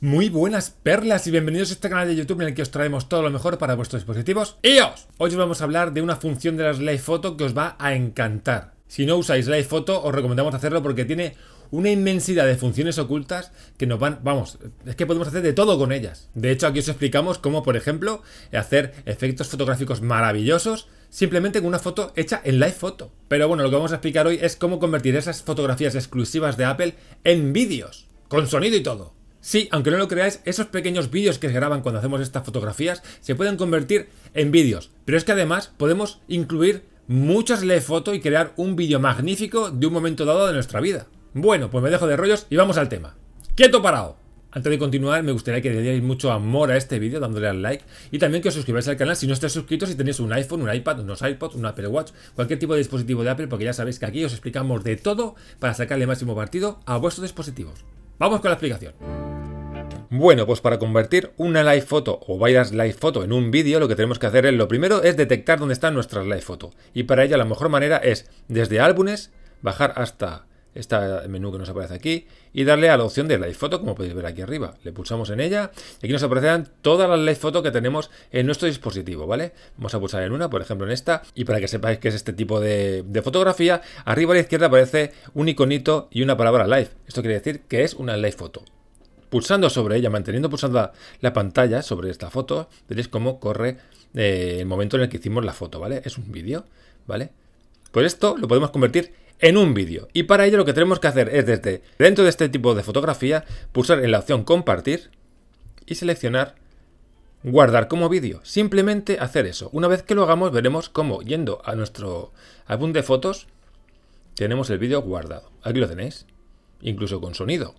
Muy buenas perlas y bienvenidos a este canal de YouTube en el que os traemos todo lo mejor para vuestros dispositivos iOS. Hoy os vamos a hablar de una función de las Live Photo que os va a encantar. Si no usáis Live Photo, os recomendamos hacerlo porque tiene una inmensidad de funciones ocultas que nos van... Vamos, es que podemos hacer de todo con ellas. De hecho, aquí os explicamos cómo, por ejemplo, hacer efectos fotográficos maravillosos simplemente con una foto hecha en Live Photo. Pero bueno, lo que vamos a explicar hoy es cómo convertir esas fotografías exclusivas de Apple en vídeos, con sonido y todo. Sí, aunque no lo creáis, esos pequeños vídeos que se graban cuando hacemos estas fotografías se pueden convertir en vídeos. Pero es que además podemos incluir muchas Live Photo y crear un vídeo magnífico de un momento dado de nuestra vida. Bueno, pues me dejo de rollos y vamos al tema. ¡Quieto parado! Antes de continuar, me gustaría que le dierais mucho amor a este vídeo dándole al like y también que os suscribáis al canal si no estáis suscritos y tenéis un iPhone, un iPad, unos iPods, un Apple Watch, cualquier tipo de dispositivo de Apple, porque ya sabéis que aquí os explicamos de todo para sacarle máximo partido a vuestros dispositivos. Vamos con la explicación. Bueno, pues para convertir una Live Photo o varias Live Photo en un vídeo, lo que tenemos que hacer es, lo primero, es detectar dónde están nuestras Live Photo. Y para ello la mejor manera es, desde álbumes, bajar hasta este menú que nos aparece aquí y darle a la opción de Live Photo, como podéis ver aquí arriba. Le pulsamos en ella y aquí nos aparecerán todas las Live Photo que tenemos en nuestro dispositivo, ¿vale? Vamos a pulsar en una, por ejemplo en esta, y para que sepáis que es este tipo de fotografía, arriba a la izquierda aparece un iconito y una palabra Live. Esto quiere decir que es una Live Photo. Pulsando sobre ella, manteniendo pulsada la pantalla sobre esta foto, veréis cómo corre el momento en el que hicimos la foto, ¿vale? Es un vídeo, ¿vale? Pues esto lo podemos convertir en un vídeo. Y para ello lo que tenemos que hacer es, desde dentro de este tipo de fotografía, pulsar en la opción compartir y seleccionar guardar como vídeo. Simplemente hacer eso. Una vez que lo hagamos, veremos cómo, yendo a nuestro álbum de fotos, tenemos el vídeo guardado. Aquí lo tenéis, incluso con sonido.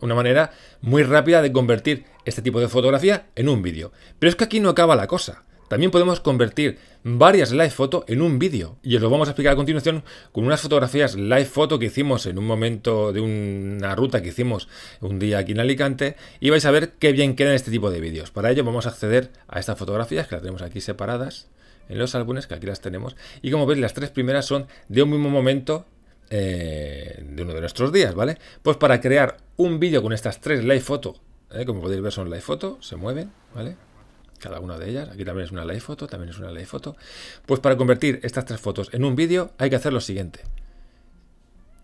Una manera muy rápida de convertir este tipo de fotografía en un vídeo. Pero es que aquí no acaba la cosa. También podemos convertir varias Live Photo en un vídeo. Y os lo vamos a explicar a continuación con unas fotografías Live Photo que hicimos en un momento de una ruta que hicimos un día aquí en Alicante. Y vais a ver qué bien quedan este tipo de vídeos. Para ello vamos a acceder a estas fotografías que las tenemos aquí separadas en los álbumes, que aquí las tenemos. Y como veis, las tres primeras son de un mismo momento de uno de nuestros días, ¿vale? Pues para crear un vídeo con estas tres Live Photo, como podéis ver son Live Photo, se mueven, ¿vale? Cada una de ellas, aquí también es una Live Photo, también es una Live Photo. Pues para convertir estas tres fotos en un vídeo hay que hacer lo siguiente.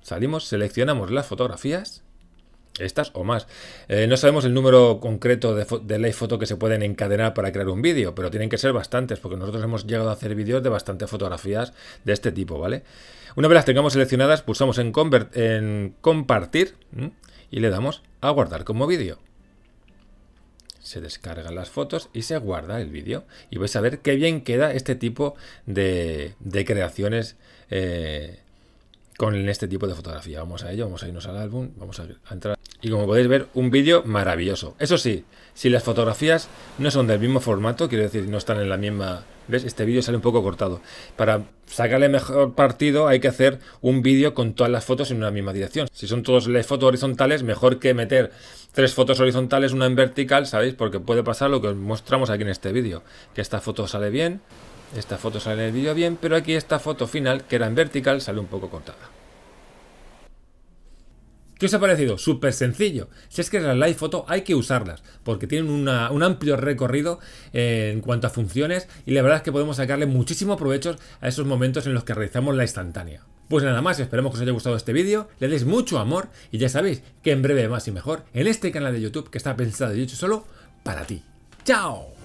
Salimos, seleccionamos las fotografías, estas o más. No sabemos el número concreto de Live Photo que se pueden encadenar para crear un vídeo, pero tienen que ser bastantes, porque nosotros hemos llegado a hacer vídeos de bastantes fotografías de este tipo, ¿vale? Una vez las tengamos seleccionadas, pulsamos en compartir y le damos a guardar como vídeo. Se descargan las fotos y se guarda el vídeo. Y vais a ver qué bien queda este tipo de creaciones con este tipo de fotografía. Vamos a ello, vamos a irnos al álbum, vamos a entrar. Y como podéis ver, un vídeo maravilloso. Eso sí, si las fotografías no son del mismo formato, quiero decir, no están en la misma... ¿Ves? Este vídeo sale un poco cortado. Para sacarle mejor partido hay que hacer un vídeo con todas las fotos en una misma dirección. Si son todas las fotos horizontales, mejor que meter tres fotos horizontales, una en vertical, ¿sabéis? Porque puede pasar lo que os mostramos aquí en este vídeo. Que esta foto sale bien, esta foto sale en el vídeo bien, pero aquí esta foto final, que era en vertical, sale un poco cortada. ¿Qué os ha parecido? Súper sencillo. Si es que las Live Photo hay que usarlas, porque tienen un amplio recorrido en cuanto a funciones y la verdad es que podemos sacarle muchísimo provecho a esos momentos en los que realizamos la instantánea. Pues nada más, esperemos que os haya gustado este vídeo, le deis mucho amor y ya sabéis que en breve más y mejor en este canal de YouTube que está pensado y hecho solo para ti. ¡Chao!